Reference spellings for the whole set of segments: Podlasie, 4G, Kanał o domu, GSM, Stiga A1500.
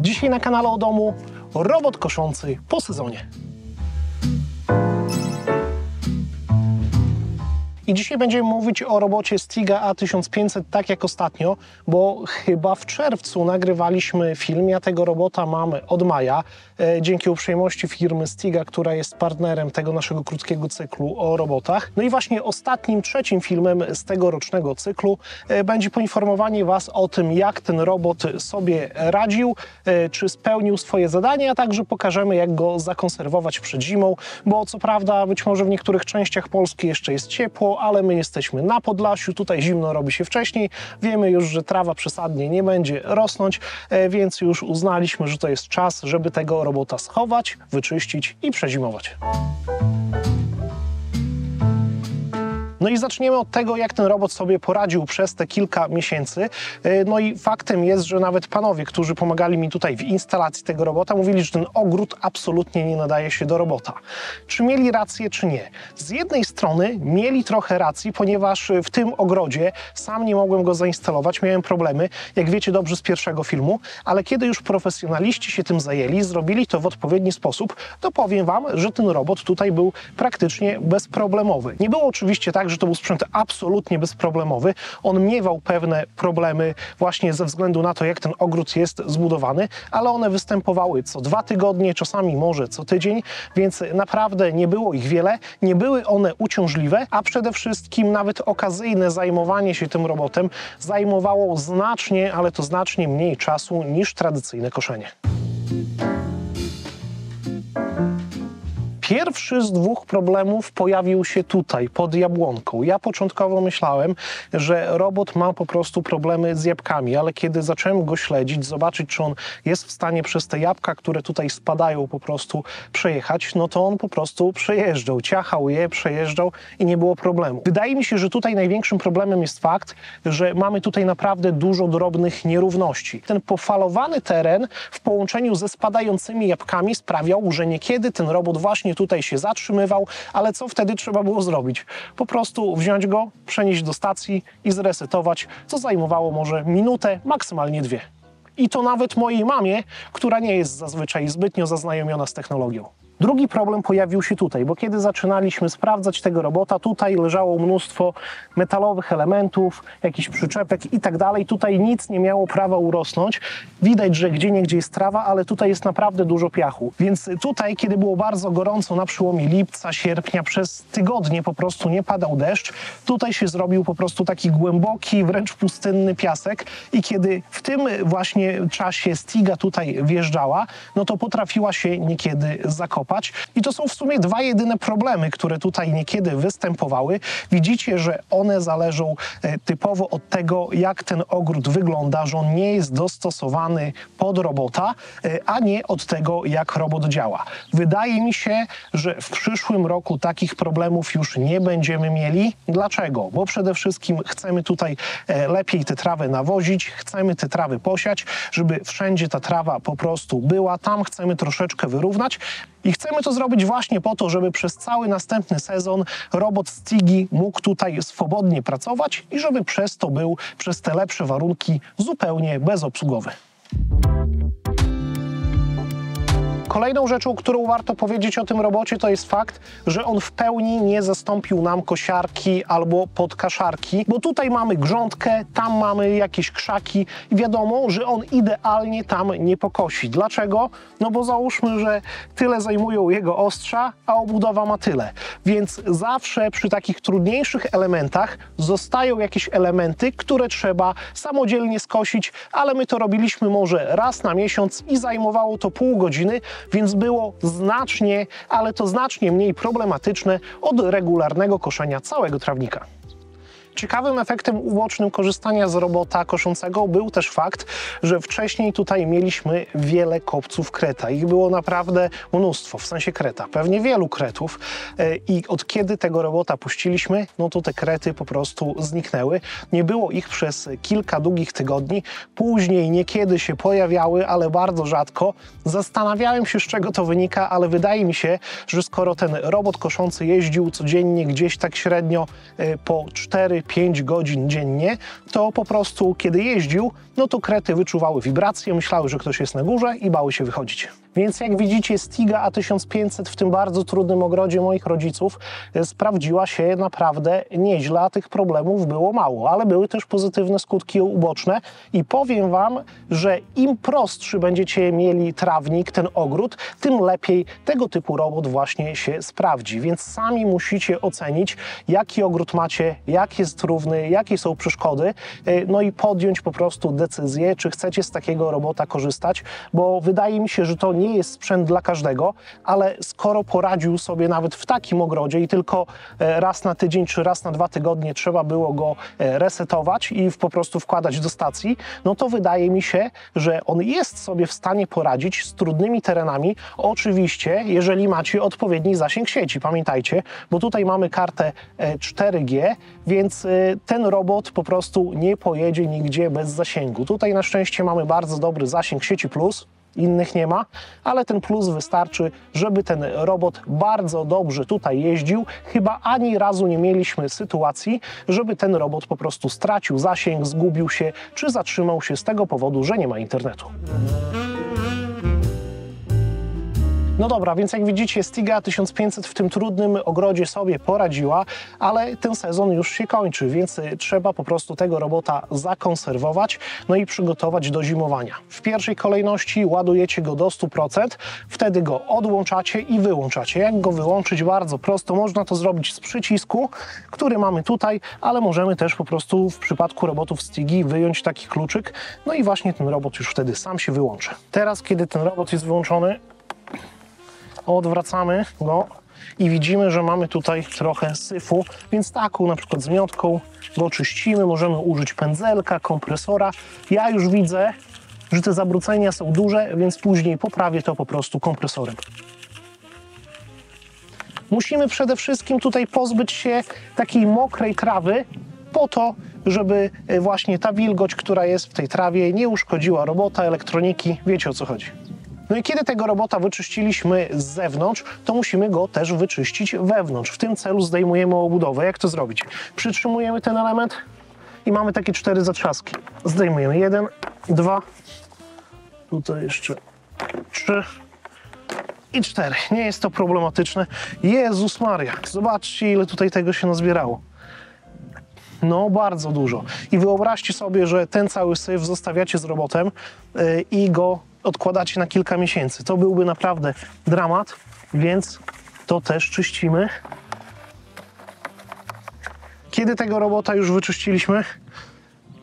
Dzisiaj na kanale o domu robot koszący po sezonie. I dzisiaj będziemy mówić o robocie Stiga A1500, tak jak ostatnio, bo chyba w czerwcu nagrywaliśmy film. Ja tego robota mam od maja. Dzięki uprzejmości firmy Stiga, która jest partnerem tego naszego krótkiego cyklu o robotach. No i właśnie ostatnim, trzecim filmem z tegorocznego cyklu będzie poinformowanie Was o tym, jak ten robot sobie radził, czy spełnił swoje zadanie, a także pokażemy, jak go zakonserwować przed zimą, bo co prawda być może w niektórych częściach Polski jeszcze jest ciepło, ale my jesteśmy na Podlasiu, tutaj zimno robi się wcześniej, wiemy już, że trawa przesadnie nie będzie rosnąć, więc już uznaliśmy, że to jest czas, żeby tego robota schować, wyczyścić i przezimować. No i zaczniemy od tego, jak ten robot sobie poradził przez te kilka miesięcy. No i faktem jest, że nawet panowie, którzy pomagali mi tutaj w instalacji tego robota, mówili, że ten ogród absolutnie nie nadaje się do robota. Czy mieli rację, czy nie? Z jednej strony mieli trochę racji, ponieważ w tym ogrodzie sam nie mogłem go zainstalować, miałem problemy, jak wiecie dobrze z pierwszego filmu, ale kiedy już profesjonaliści się tym zajęli, zrobili to w odpowiedni sposób, to powiem Wam, że ten robot tutaj był praktycznie bezproblemowy. Nie było oczywiście tak, że to był sprzęt absolutnie bezproblemowy. On miewał pewne problemy właśnie ze względu na to, jak ten ogród jest zbudowany, ale one występowały co 2 tygodnie, czasami może co tydzień, więc naprawdę nie było ich wiele, nie były one uciążliwe, a przede wszystkim nawet okazyjne zajmowanie się tym robotem zajmowało znacznie, ale to znacznie mniej czasu niż tradycyjne koszenie. Pierwszy z 2 problemów pojawił się tutaj, pod jabłonką. Ja początkowo myślałem, że robot ma po prostu problemy z jabłkami, ale kiedy zacząłem go śledzić, zobaczyć, czy on jest w stanie przez te jabłka, które tutaj spadają, po prostu przejechać, no to on po prostu przejeżdżał, ciachał je, przejeżdżał i nie było problemu. Wydaje mi się, że tutaj największym problemem jest fakt, że mamy tutaj naprawdę dużo drobnych nierówności. Ten pofalowany teren w połączeniu ze spadającymi jabłkami sprawiał, że niekiedy ten robot właśnie tutaj się zatrzymywał, ale co wtedy trzeba było zrobić? Po prostu wziąć go, przenieść do stacji i zresetować, co zajmowało może minutę, maksymalnie 2. I to nawet mojej mamie, która nie jest zazwyczaj zbytnio zaznajomiona z technologią. Drugi problem pojawił się tutaj, bo kiedy zaczynaliśmy sprawdzać tego robota, tutaj leżało mnóstwo metalowych elementów, jakichś przyczepek i tak dalej. Tutaj nic nie miało prawa urosnąć. Widać, że gdzieniegdzie jest trawa, ale tutaj jest naprawdę dużo piachu. Więc tutaj, kiedy było bardzo gorąco na przełomie lipca, sierpnia, przez tygodnie po prostu nie padał deszcz, tutaj się zrobił po prostu taki głęboki, wręcz pustynny piasek i kiedy w tym właśnie czasie Stiga tutaj wjeżdżała, no to potrafiła się niekiedy zakopać. I to są w sumie 2 jedyne problemy, które tutaj niekiedy występowały. Widzicie, że one zależą typowo od tego, jak ten ogród wygląda, że on nie jest dostosowany pod robota, a nie od tego, jak robot działa. Wydaje mi się, że w przyszłym roku takich problemów już nie będziemy mieli. Dlaczego? Bo przede wszystkim chcemy tutaj lepiej tę trawę nawozić, chcemy te trawy posiać, żeby wszędzie ta trawa po prostu była. Tam chcemy troszeczkę wyrównać. I chcemy to zrobić właśnie po to, żeby przez cały następny sezon robot Stigi mógł tutaj swobodnie pracować i żeby przez to był, przez te lepsze warunki, zupełnie bezobsługowy. Kolejną rzeczą, którą warto powiedzieć o tym robocie, to jest fakt, że on w pełni nie zastąpił nam kosiarki albo podkaszarki, bo tutaj mamy grządkę, tam mamy jakieś krzaki i wiadomo, że on idealnie tam nie pokosi. Dlaczego? No bo załóżmy, że tyle zajmują jego ostrza, a obudowa ma tyle. Więc zawsze przy takich trudniejszych elementach zostają jakieś elementy, które trzeba samodzielnie skosić, ale my to robiliśmy może raz na miesiąc i zajmowało to pół godziny, więc było znacznie, ale to znacznie mniej problematyczne od regularnego koszenia całego trawnika. Ciekawym efektem ubocznym korzystania z robota koszącego był też fakt, że wcześniej tutaj mieliśmy wiele kopców kreta. Ich było naprawdę mnóstwo, w sensie kreta, pewnie wielu kretów i od kiedy tego robota puściliśmy, no to te krety po prostu zniknęły. Nie było ich przez kilka długich tygodni, później niekiedy się pojawiały, ale bardzo rzadko. Zastanawiałem się, z czego to wynika, ale wydaje mi się, że skoro ten robot koszący jeździł codziennie gdzieś tak średnio po 4 5 godzin dziennie, to po prostu kiedy jeździł, no to krety wyczuwały wibracje, myślały, że ktoś jest na górze i bały się wychodzić. Więc jak widzicie, Stiga A1500 w tym bardzo trudnym ogrodzie moich rodziców sprawdziła się naprawdę nieźle, a tych problemów było mało, ale były też pozytywne skutki uboczne i powiem Wam, że im prostszy będziecie mieli trawnik, ten ogród, tym lepiej tego typu robot właśnie się sprawdzi, więc sami musicie ocenić, jaki ogród macie, jak jest równy, jakie są przeszkody, no i podjąć po prostu decyzję, czy chcecie z takiego robota korzystać, bo wydaje mi się, że to nie jest sprzęt dla każdego, ale skoro poradził sobie nawet w takim ogrodzie i tylko raz na tydzień czy raz na 2 tygodnie trzeba było go resetować i po prostu wkładać do stacji, no to wydaje mi się, że on jest sobie w stanie poradzić z trudnymi terenami, oczywiście jeżeli macie odpowiedni zasięg sieci, pamiętajcie, bo tutaj mamy kartę 4G, więc ten robot po prostu nie pojedzie nigdzie bez zasięgu. Tutaj na szczęście mamy bardzo dobry zasięg sieci plus, innych nie ma, ale ten plus wystarczy, żeby ten robot bardzo dobrze tutaj jeździł. Chyba ani razu nie mieliśmy sytuacji, żeby ten robot po prostu stracił zasięg, zgubił się, czy zatrzymał się z tego powodu, że nie ma internetu. No dobra, więc jak widzicie, Stiga A1500 w tym trudnym ogrodzie sobie poradziła, ale ten sezon już się kończy, więc trzeba po prostu tego robota zakonserwować, no i przygotować do zimowania. W pierwszej kolejności ładujecie go do 100%, wtedy go odłączacie i wyłączacie. Jak go wyłączyć? Bardzo prosto, można to zrobić z przycisku, który mamy tutaj, ale możemy też po prostu w przypadku robotów Stigi wyjąć taki kluczyk, no i właśnie ten robot już wtedy sam się wyłączy. Teraz, kiedy ten robot jest wyłączony, odwracamy go i widzimy, że mamy tutaj trochę syfu, więc taką na przykład zmiotką go czyścimy, możemy użyć pędzelka, kompresora. Ja już widzę, że te zabrucenia są duże, więc później poprawię to po prostu kompresorem. Musimy przede wszystkim tutaj pozbyć się takiej mokrej trawy, po to, żeby właśnie ta wilgoć, która jest w tej trawie, nie uszkodziła robota, elektroniki, wiecie o co chodzi. No i kiedy tego robota wyczyściliśmy z zewnątrz, to musimy go też wyczyścić wewnątrz. W tym celu zdejmujemy obudowę. Jak to zrobić? Przytrzymujemy ten element i mamy takie 4 zatrzaski. Zdejmujemy 1, 2, tutaj jeszcze 3 i 4. Nie jest to problematyczne. Jezus Maria, zobaczcie, ile tutaj tego się nazbierało. No bardzo dużo. I wyobraźcie sobie, że ten cały syf zostawiacie z robotem i go odkładacie na kilka miesięcy. To byłby naprawdę dramat, więc to też czyścimy. Kiedy tego robota już wyczyściliśmy,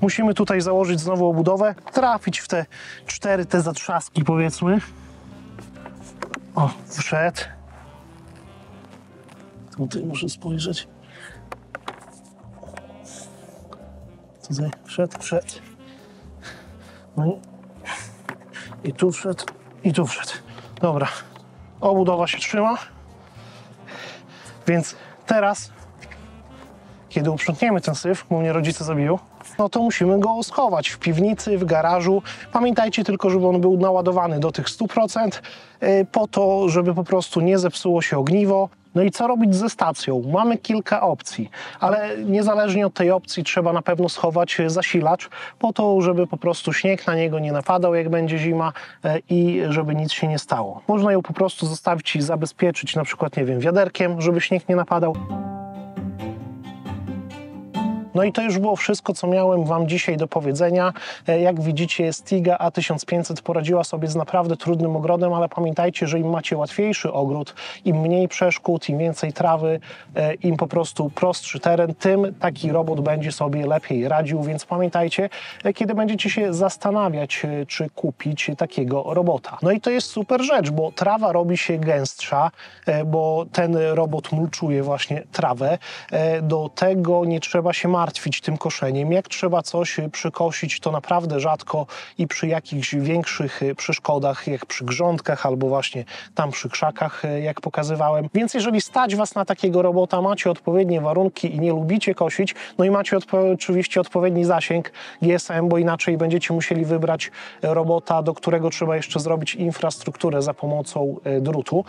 musimy tutaj założyć znowu obudowę, trafić w te 4 te zatrzaski, powiedzmy. O, wszedł. Tutaj muszę spojrzeć. Tutaj wszedł. No nie. I tu wszedł, i tu wszedł. Dobra, obudowa się trzyma, więc teraz, kiedy uprzątniemy ten syf, bo mnie rodzice zabiją, no to musimy go schować w piwnicy, w garażu. Pamiętajcie tylko, żeby on był naładowany do tych 100%, po to, żeby po prostu nie zepsuło się ogniwo. No i co robić ze stacją? Mamy kilka opcji, ale niezależnie od tej opcji trzeba na pewno schować zasilacz po to, żeby po prostu śnieg na niego nie napadał, jak będzie zima i żeby nic się nie stało. Można ją po prostu zostawić i zabezpieczyć na przykład, nie wiem, wiaderkiem, żeby śnieg nie napadał. No i to już było wszystko, co miałem Wam dzisiaj do powiedzenia. Jak widzicie, Stiga A1500 poradziła sobie z naprawdę trudnym ogrodem, ale pamiętajcie, że im macie łatwiejszy ogród, im mniej przeszkód, im więcej trawy, im po prostu prostszy teren, tym taki robot będzie sobie lepiej radził, więc pamiętajcie, kiedy będziecie się zastanawiać, czy kupić takiego robota. No i to jest super rzecz, bo trawa robi się gęstsza, bo ten robot mulczuje właśnie trawę. Do tego nie trzeba się martwić tym koszeniem. Jak trzeba coś przykosić, to naprawdę rzadko i przy jakichś większych przeszkodach, jak przy grządkach albo właśnie tam przy krzakach, jak pokazywałem. Więc jeżeli stać Was na takiego robota, macie odpowiednie warunki i nie lubicie kosić, no i macie oczywiście odpowiedni zasięg GSM, bo inaczej będziecie musieli wybrać robota, do którego trzeba jeszcze zrobić infrastrukturę za pomocą drutu,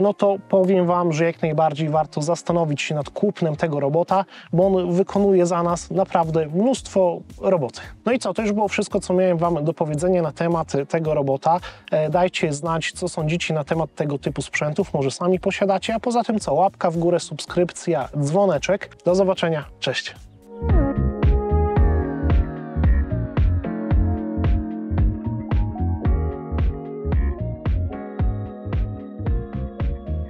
no to powiem Wam, że jak najbardziej warto zastanowić się nad kupnem tego robota, bo on wykonuje wykonuje za nas naprawdę mnóstwo roboty. No i co, to już było wszystko, co miałem Wam do powiedzenia na temat tego robota. Dajcie znać, co sądzicie na temat tego typu sprzętów, może sami posiadacie, a poza tym co, łapka w górę, subskrypcja, dzwoneczek. Do zobaczenia, cześć!